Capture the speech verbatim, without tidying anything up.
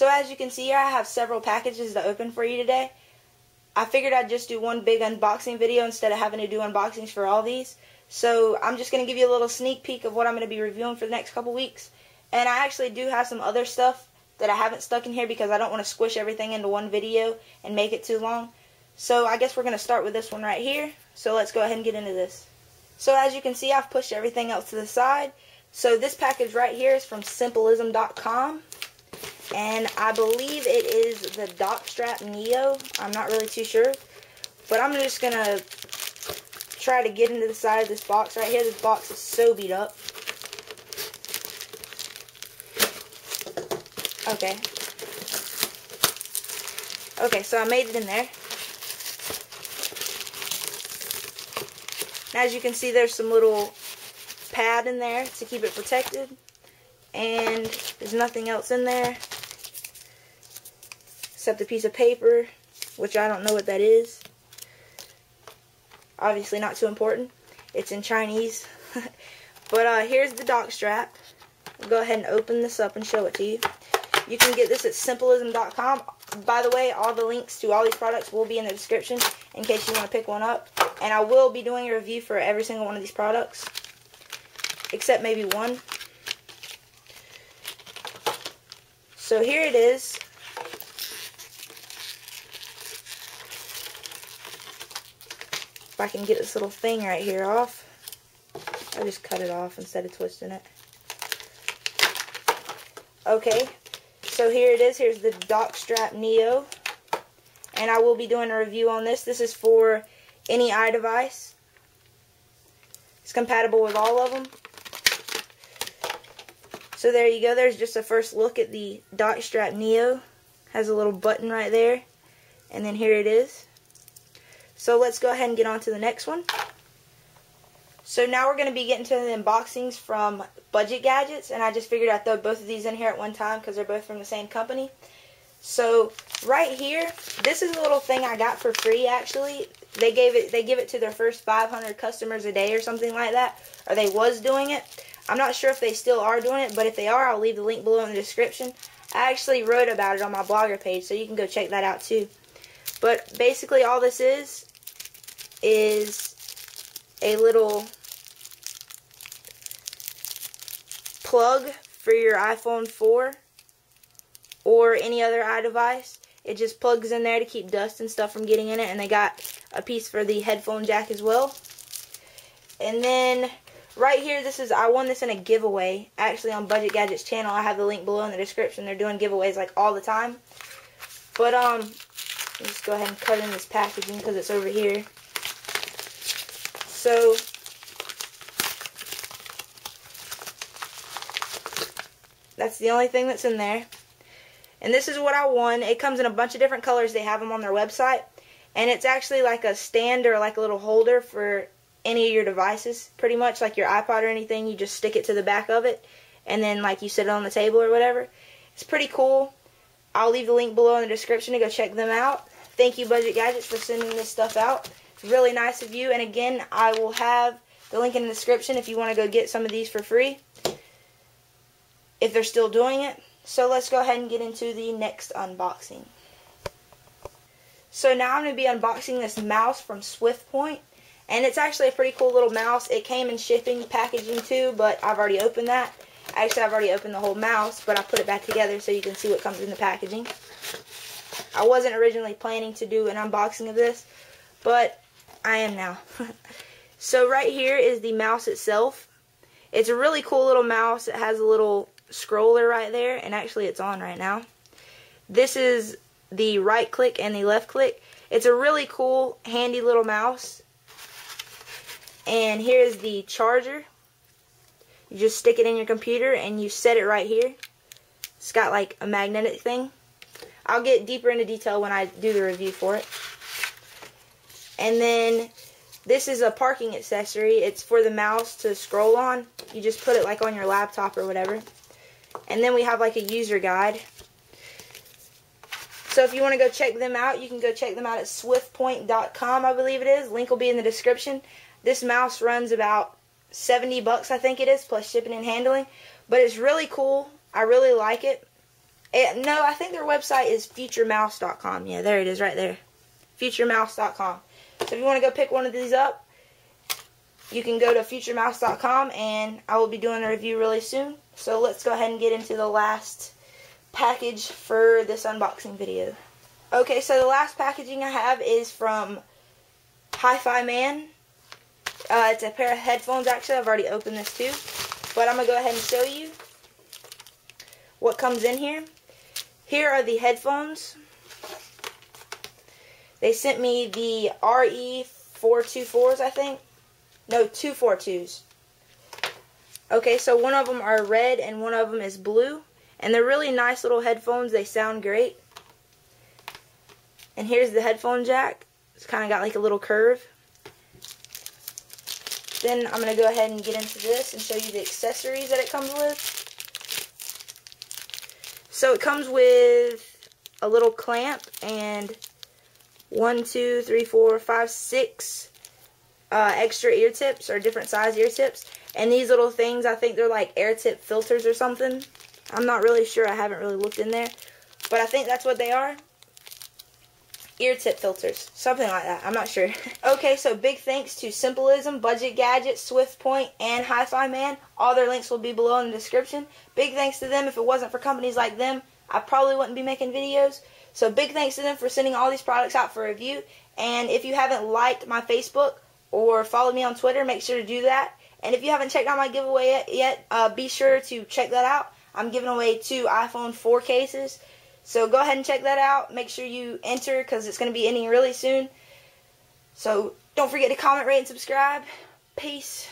So as you can see here, I have several packages to open for you today. I figured I'd just do one big unboxing video instead of having to do unboxings for all these. So I'm just going to give you a little sneak peek of what I'm going to be reviewing for the next couple weeks. And I actually do have some other stuff that I haven't stuck in here because I don't want to squish everything into one video and make it too long. So I guess we're going to start with this one right here. So let's go ahead and get into this. So as you can see, I've pushed everything else to the side. So this package right here is from Simplism dot com. And I believe it is the Dock Strap Neo. I'm not really too sure. But I'm just going to try to get into the side of this box right here. This box is so beat up. Okay. Okay, so I made it in there. And as you can see, there's some little pad in there to keep it protected. And there's nothing else in there except a piece of paper, which I don't know what that is. Obviously not too important. It's in Chinese. But uh, here's the dock strap. I'll go ahead and open this up and show it to you. You can get this at Simplism dot com. By the way, all the links to all these products will be in the description in case you want to pick one up. And I will be doing a review for every single one of these products, except maybe one. So here it is. If I can get this little thing right here off. I'll just cut it off instead of twisting it. Okay. So here it is. Here's the Dock Strap Neo. And I will be doing a review on this. This is for any iDevice. It's compatible with all of them. So there you go, there's just a first look at the Dock Strap Neo. Has a little button right there. And then here it is. So let's go ahead and get on to the next one. So now we're going to be getting to the unboxings from Budget Gadgets. And I just figured I'd throw both of these in here at one time because they're both from the same company. So right here, this is a little thing I got for free actually. They gave it, they give it to their first five hundred customers a day or something like that. Or they was doing it. I'm not sure if they still are doing it, but if they are, I'll leave the link below in the description. I actually wrote about it on my blogger page, so you can go check that out too. But basically all this is, is a little plug for your iPhone four or any other iDevice. It just plugs in there to keep dust and stuff from getting in it, and they got a piece for the headphone jack as well. And then right here, this is, I won this in a giveaway, actually on Budget Gadgets channel. I have the link below in the description. They're doing giveaways like all the time. But, um, let me just go ahead and cut in this packaging because it's over here. So, that's the only thing that's in there. And this is what I won. It comes in a bunch of different colors. They have them on their website. And it's actually like a stand or like a little holder for any of your devices, pretty much like your iPod or anything. You just stick it to the back of it, and then like you sit it on the table or whatever. It's pretty cool. I'll leave the link below in the description to go check them out. Thank you, Budget Gadgets, for sending this stuff out. It's really nice of you. And again, I will have the link in the description if you want to go get some of these for free, if they're still doing it. So let's go ahead and get into the next unboxing. So now I'm going to be unboxing this mouse from SwiftPoint. And it's actually a pretty cool little mouse. It came in shipping packaging too, but I've already opened that. Actually, I've already opened the whole mouse, but I put it back together so you can see what comes in the packaging. I wasn't originally planning to do an unboxing of this, but I am now. So right here is the mouse itself. It's a really cool little mouse. It has a little scroller right there, and actually it's on right now. This is the right click and the left click. It's a really cool, handy little mouse. And here's the charger. You just stick it in your computer and you set it right here. It's got like a magnetic thing. I'll get deeper into detail when I do the review for it. And then this is a parking accessory. It's for the mouse to scroll on. You just put it like on your laptop or whatever. And then we have like a user guide. So if you want to go check them out, you can go check them out at Swift Point dot com, I believe it is. Link will be in the description. This mouse runs about seventy bucks, I think it is, plus shipping and handling. But it's really cool. I really like it. And no, I think their website is future mouse dot com. Yeah, there it is right there. future mouse dot com. So if you want to go pick one of these up, you can go to future mouse dot com, and I will be doing a review really soon. So let's go ahead and get into the last package for this unboxing video. Okay, so the last packaging I have is from HiFiMan. Uh, it's a pair of headphones, actually. I've already opened this too. But I'm going to go ahead and show you what comes in here. Here are the headphones. They sent me the R E four twenty-fours, I think. No, two forty-twos. Okay, so one of them are red and one of them is blue. And they're really nice little headphones. They sound great. And here's the headphone jack. It's kind of got like a little curve. Then I'm going to go ahead and get into this and show you the accessories that it comes with. So it comes with a little clamp and one, two, three, four, five, six uh, extra ear tips, or different size ear tips. And these little things, I think they're like air tip filters or something. I'm not really sure. I haven't really looked in there. But I think that's what they are. Ear tip filters, something like that. I'm not sure. Okay, so big thanks to Simplism, Budget Gadgets, SwiftPoint, and HiFiMan. All their links will be below in the description. Big thanks to them. If it wasn't for companies like them, I probably wouldn't be making videos. So big thanks to them for sending all these products out for review. And if you haven't liked my Facebook or followed me on Twitter, make sure to do that. And if you haven't checked out my giveaway yet, yet uh, be sure to check that out. I'm giving away two iPhone four cases. So go ahead and check that out. Make sure you enter because it's going to be ending really soon. So don't forget to comment, rate, and subscribe. Peace.